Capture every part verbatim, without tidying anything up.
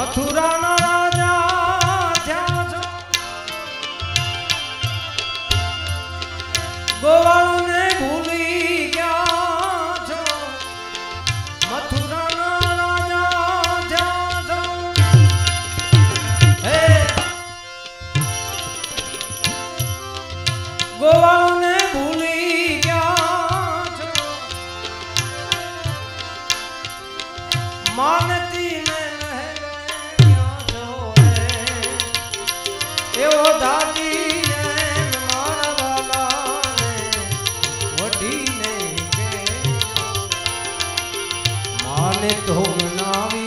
मथुरा ना राजा ध्यान जो गोवाल ने भूली क्या जो मथुरा ना राजा ध्यान जो हे गोवाल ने भूली क्या जो मानती में दादी मारा बाला वडी ने माने तो नावी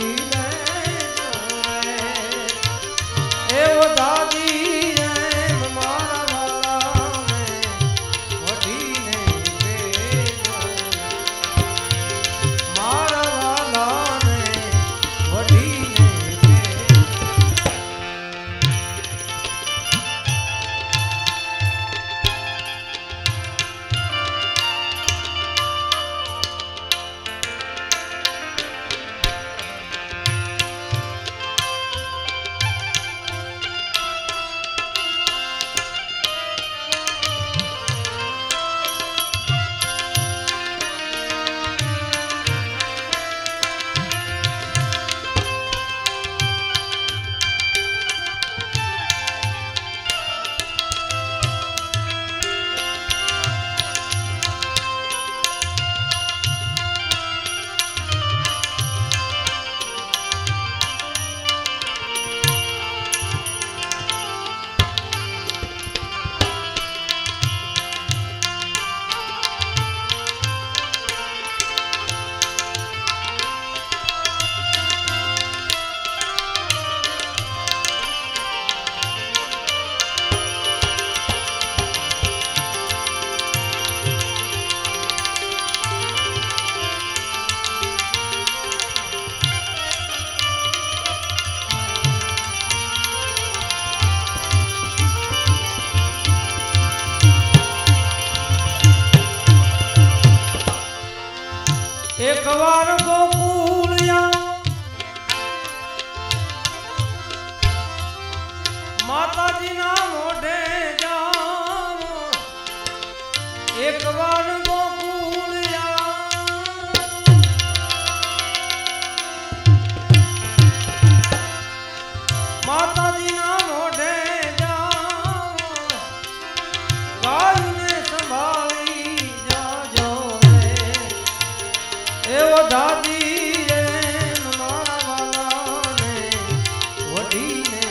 एक बार गोकुलिया माता जी ना मोढ़े जाओ एक बार गोकुलिया माता जी ना मोढ़े जाओ गाय ने संभाल वो दादी मारा वाला ने वडी ने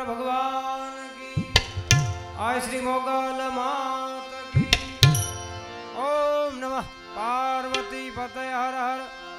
कृष्ण भगवान की। आज श्री मोगल माता की। ओम नमः पार्वती पतये। हर हर